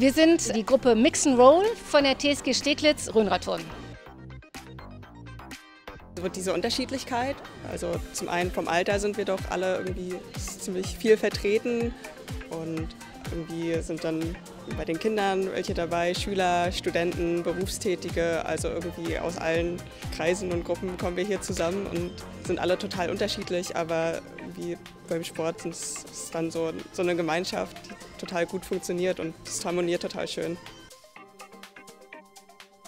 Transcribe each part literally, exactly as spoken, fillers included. Wir sind die Gruppe Mix and Roll von der T S G Steglitz Rhönradturnen. Diese Unterschiedlichkeit, also zum einen vom Alter sind wir doch alle irgendwie ziemlich viel vertreten und irgendwie sind dann bei den Kindern welche dabei, Schüler, Studenten, Berufstätige, also irgendwie aus allen Kreisen und Gruppen kommen wir hier zusammen und sind alle total unterschiedlich, aber wie beim Sport ist es dann so, so eine Gemeinschaft, die total gut funktioniert und es harmoniert total schön.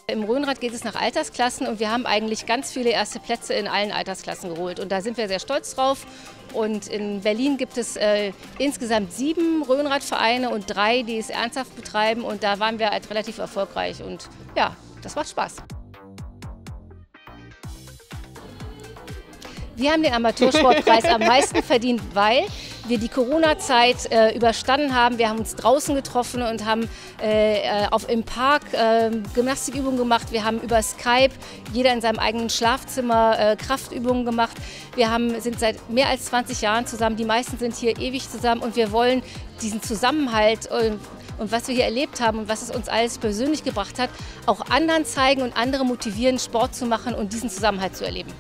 Im Rhönrad geht es nach Altersklassen und wir haben eigentlich ganz viele erste Plätze in allen Altersklassen geholt und da sind wir sehr stolz drauf. Und in Berlin gibt es äh, insgesamt sieben Rhönradvereine und drei, die es ernsthaft betreiben und da waren wir halt relativ erfolgreich und ja, das macht Spaß. Wir haben den Amateursportpreis am meisten verdient, weil wir die Corona-Zeit äh, überstanden haben. Wir haben uns draußen getroffen und haben äh, auf, im Park äh, Gymnastikübungen gemacht. Wir haben über Skype, jeder in seinem eigenen Schlafzimmer, äh, Kraftübungen gemacht. Wir haben, sind seit mehr als zwanzig Jahren zusammen. Die meisten sind hier ewig zusammen und wir wollen diesen Zusammenhalt und, und was wir hier erlebt haben und was es uns alles persönlich gebracht hat, auch anderen zeigen und andere motivieren, Sport zu machen und diesen Zusammenhalt zu erleben.